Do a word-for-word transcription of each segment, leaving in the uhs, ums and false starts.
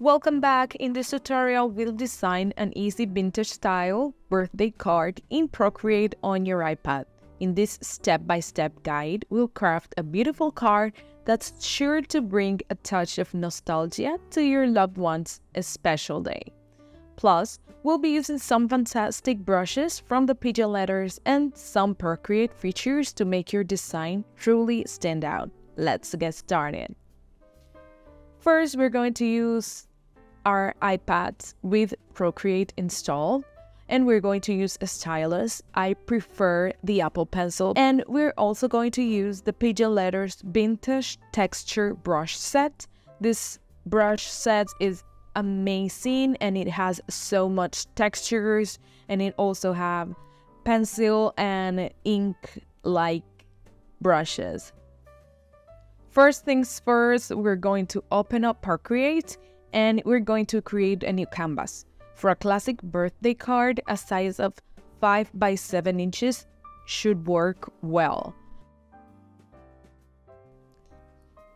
Welcome back. In this tutorial, we'll design an easy vintage style birthday card in Procreate on your iPad. In this step-by-step guide, we'll craft a beautiful card that's sure to bring a touch of nostalgia to your loved one's special day. Plus, we'll be using some fantastic brushes from The Pigeon Letters and some Procreate features to make your design truly stand out. Let's get started. First, we're going to use our iPads with Procreate installed, and we're going to use a stylus. I prefer the Apple pencil, and we're also going to use the Pigeon Letters vintage texture brush set. This brush set is amazing and it has so much textures, and it also have pencil and ink like brushes. First things first, we're going to open up Procreate and we're going to create a new canvas. For a classic birthday card, a size of five by seven inches should work well.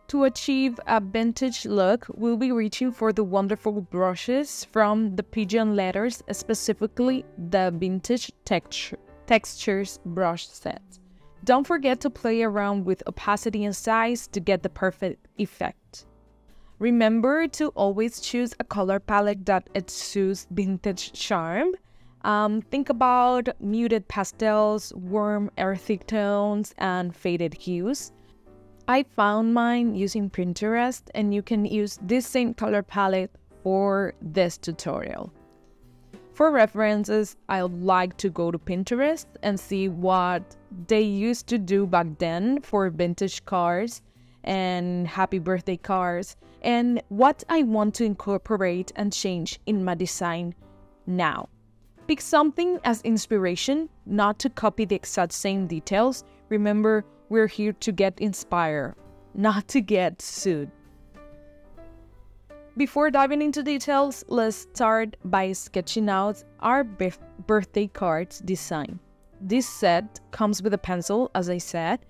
To achieve a vintage look, we'll be reaching for the wonderful brushes from The Pigeon Letters, specifically the vintage texture, textures brush set. Don't forget to play around with opacity and size to get the perfect effect. Remember to always choose a color palette that exudes vintage charm. Um, think about muted pastels, warm earthy tones, and faded hues. I found mine using Pinterest, and you can use this same color palette for this tutorial. For references, I would like to go to Pinterest and see what they used to do back then for vintage cards and happy birthday cards, and what I want to incorporate and change in my design now. Pick something as inspiration, not to copy the exact same details. Remember, we're here to get inspired, not to get sued. Before diving into details, let's start by sketching out our birthday card's design. This set comes with a pencil, as I said,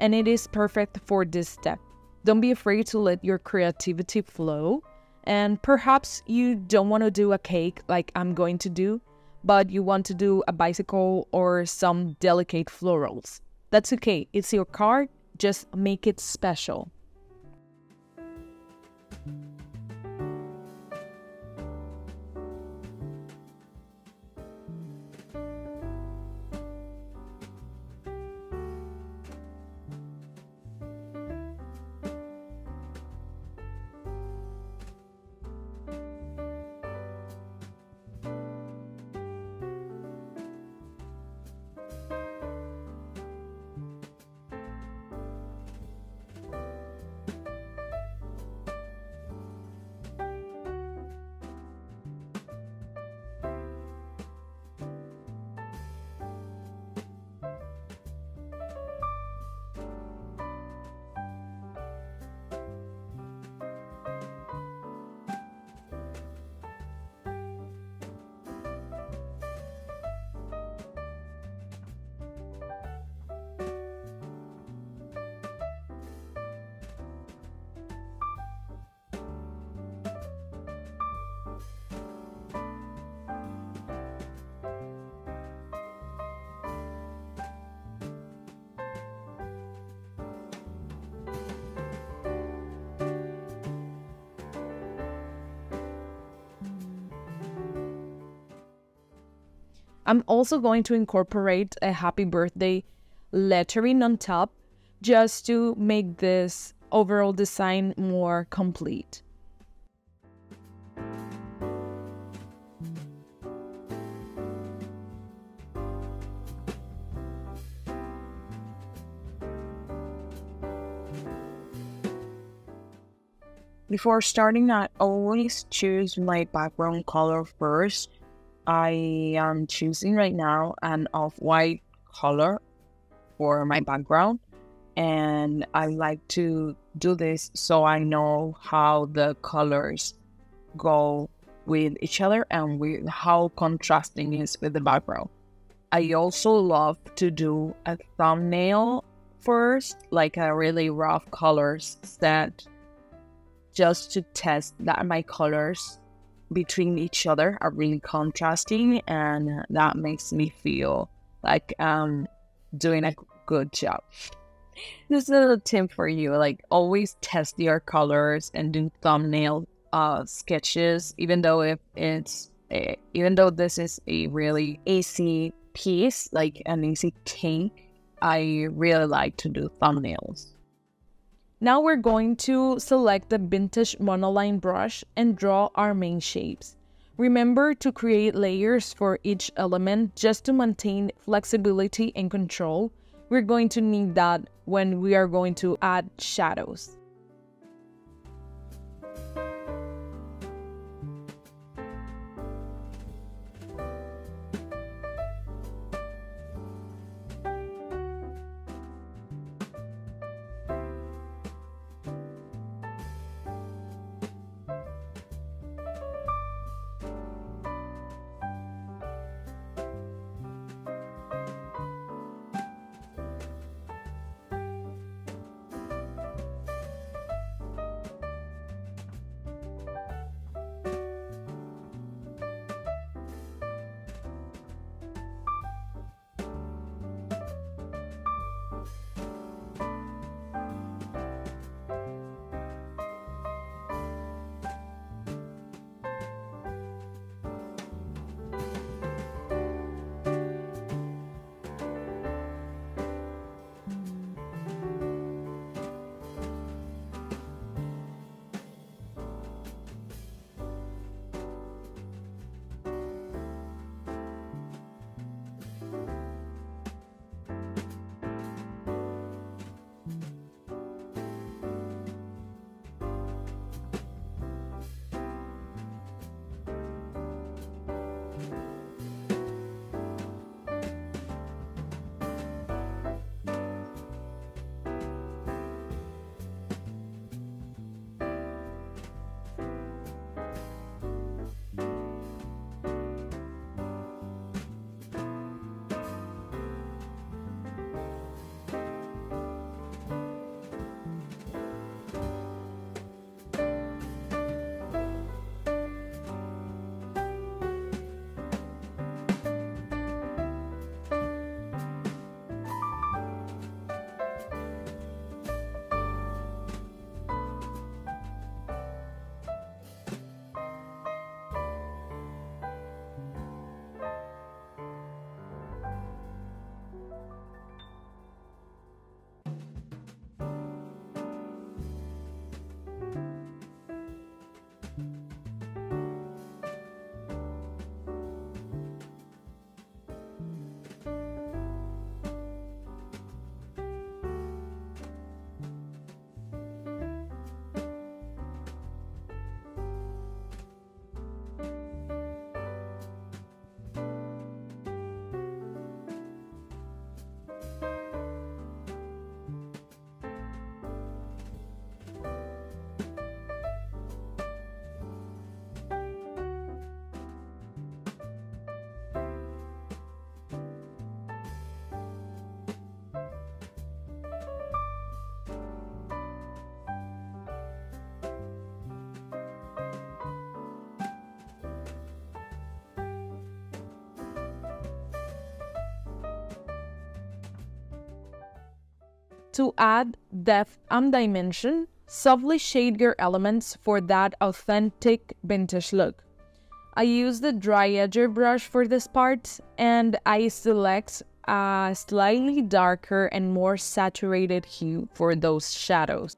and it is perfect for this step. Don't be afraid to let your creativity flow, and perhaps you don't want to do a cake like I'm going to do, but you want to do a bicycle or some delicate florals. That's okay, it's your card, just make it special. I'm also going to incorporate a happy birthday lettering on top just to make this overall design more complete. Before starting, I always choose my background color first. I am choosing right now an off-white color for my background, and I like to do this so I know how the colors go with each other and with how contrasting it is with the background. I also love to do a thumbnail first, like a really rough colors set, just to test that my colors between each other are really contrasting, and that makes me feel like I'm doing a good job. This is a tip for you, like always test your colors and do thumbnail uh, sketches, even though if it's a, even though this is a really easy piece, like an easy thing, I really like to do thumbnails. Now we're going to select the vintage monoline brush and draw our main shapes. Remember to create layers for each element just to maintain flexibility and control. We're going to need that when we are going to add shadows. To add depth and dimension, softly shade your elements for that authentic vintage look. I use the dry edger brush for this part, and I select a slightly darker and more saturated hue for those shadows.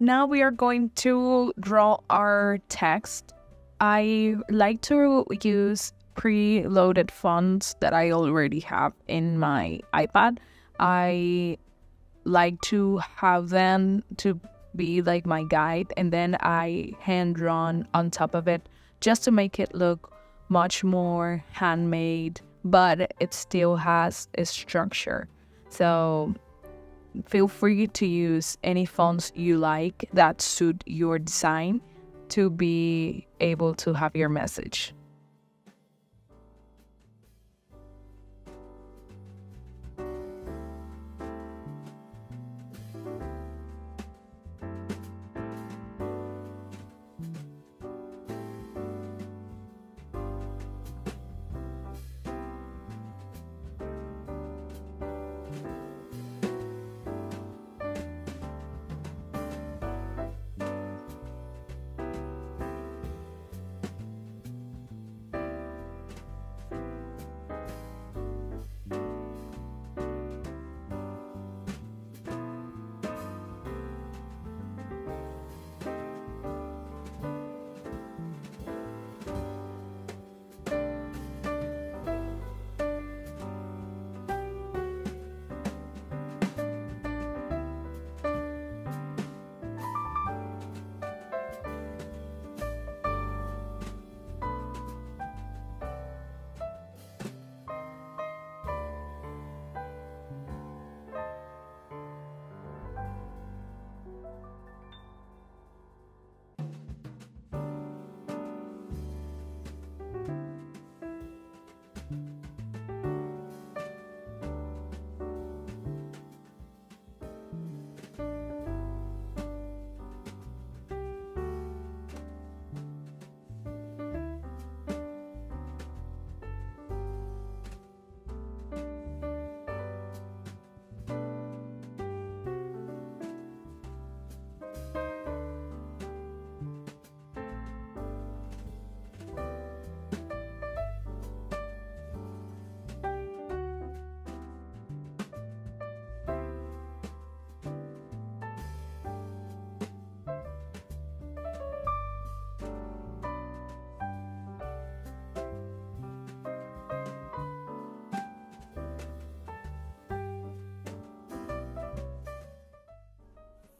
Now we are going to draw our text. I like to use preloaded fonts that I already have in my iPad. I like to have them to be like my guide, and then I hand drawn on top of it just to make it look much more handmade, but it still has a structure. So feel free to use any fonts you like that suit your design to be able to have your message.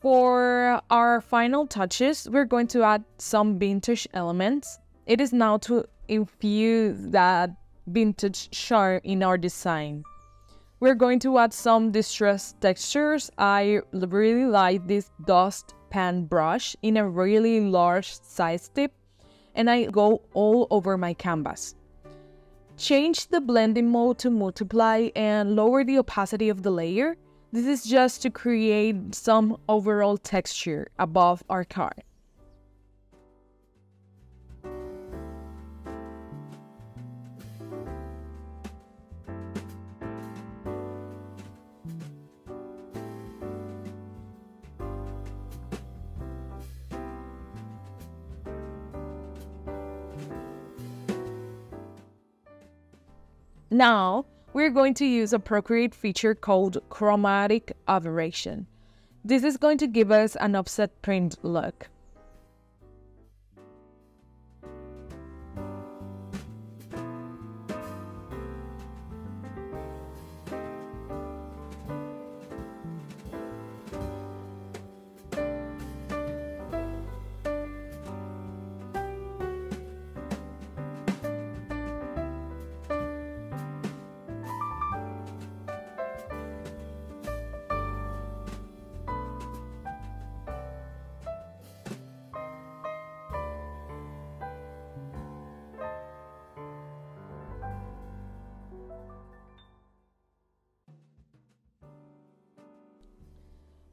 For our final touches, we're going to add some vintage elements. It is now to infuse that vintage charm in our design. We're going to add some distressed textures. I really like this dust pan brush in a really large size tip, and I go all over my canvas. Change the blending mode to multiply and lower the opacity of the layer. This is just to create some overall texture above our card. Now, we're going to use a Procreate feature called Chromatic Aberration. This is going to give us an offset print look.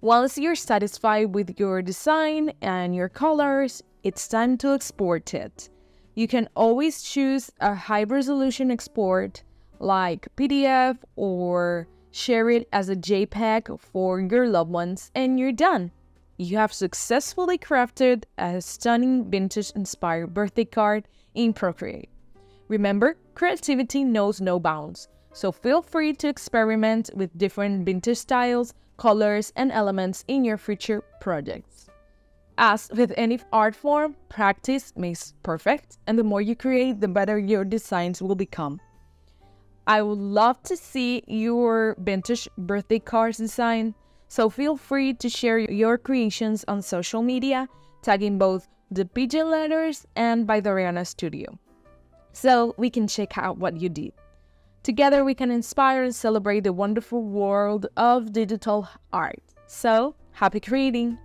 Once you're satisfied with your design and your colors, it's time to export it. You can always choose a high-resolution export like P D F or share it as a JPEG for your loved ones, and you're done. You have successfully crafted a stunning vintage-inspired birthday card in Procreate. Remember, creativity knows no bounds, so feel free to experiment with different vintage styles, colors, and elements in your future projects. As with any art form, practice makes perfect, and the more you create, the better your designs will become. I would love to see your vintage birthday cards design, so feel free to share your creations on social media, tagging both The Pigeon Letters and by Doriana Studio, so we can check out what you did. Together we can inspire and celebrate the wonderful world of digital art. So, happy creating!